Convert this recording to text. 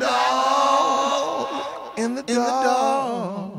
Dog. In the dog.